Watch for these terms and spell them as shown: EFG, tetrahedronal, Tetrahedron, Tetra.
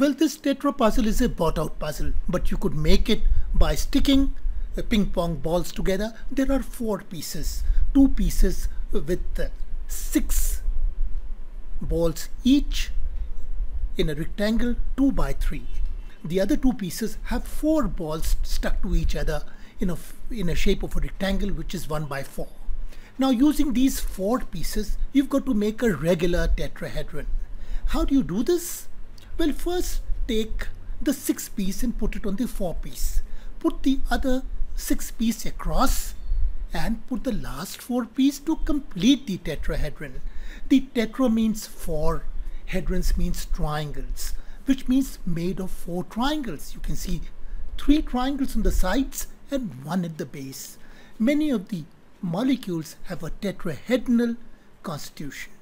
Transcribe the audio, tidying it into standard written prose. Well, this tetra puzzle is a bought out puzzle, but you could make it by sticking ping pong balls together. There are 4 pieces, 2 pieces with 6 balls each in a rectangle 2 by 3. The other 2 pieces have 4 balls stuck to each other in a shape of a rectangle, which is 1 by 4. Now, using these 4 pieces, you've got to make a regular tetrahedron. How do you do this? Well, first take the 6 piece and put it on the 4 piece. Put the other 6 piece across and put the last 4 piece to complete the tetrahedron. The tetra means 4, hedrons means triangles, which means made of 4 triangles. You can see 3 triangles on the sides and 1 at the base. Many of the molecules have a tetrahedral constitution.